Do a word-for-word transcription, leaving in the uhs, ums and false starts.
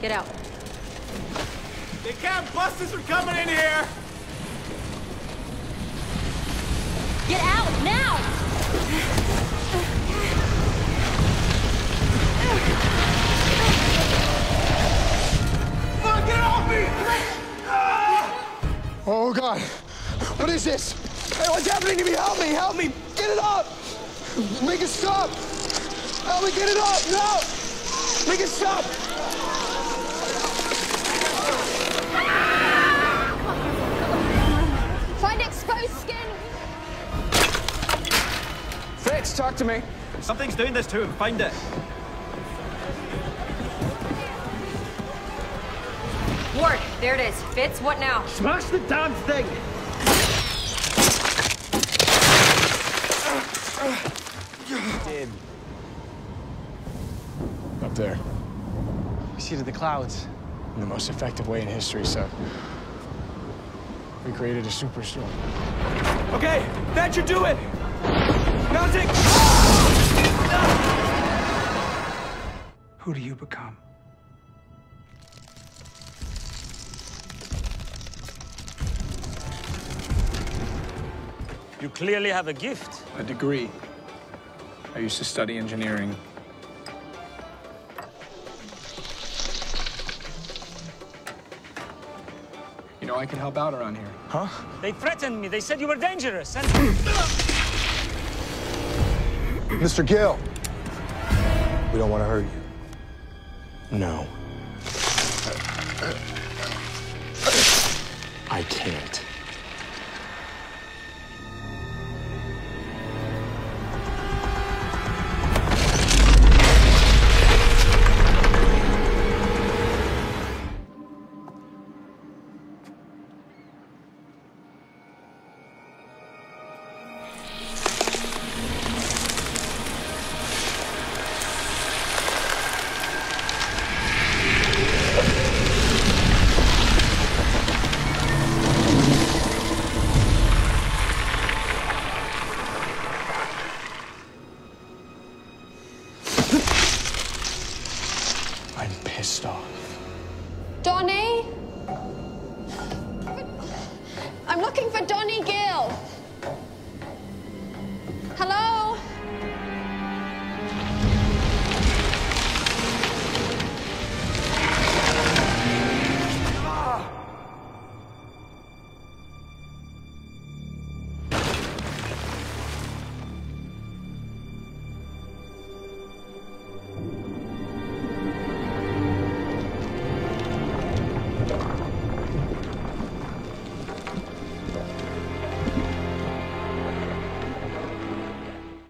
Get out. They can't bust us from coming in here! Get out, now! Fuck, get off me! Ah! Oh, God. What is this? Hey, what's happening to me? Help me, help me! Get it up! Make it stop! Help me get it up, no! Make it stop! Find exposed skin! Fritz, talk to me. Something's doing this to him. Find it. Ward, there it is. Fitz, what now? Smash the damn thing! Damn. Up there. We see to the clouds. In the most effective way in history, sir. We created a superstorm. Okay, that should do it! Now take... Who do you become? You clearly have a gift. A degree. I used to study engineering. You know, I could help out around here. Huh? They threatened me. They said you were dangerous. And... Mister Gill, we don't want to hurt you. No. I can't. I'm pissed off. Donnie!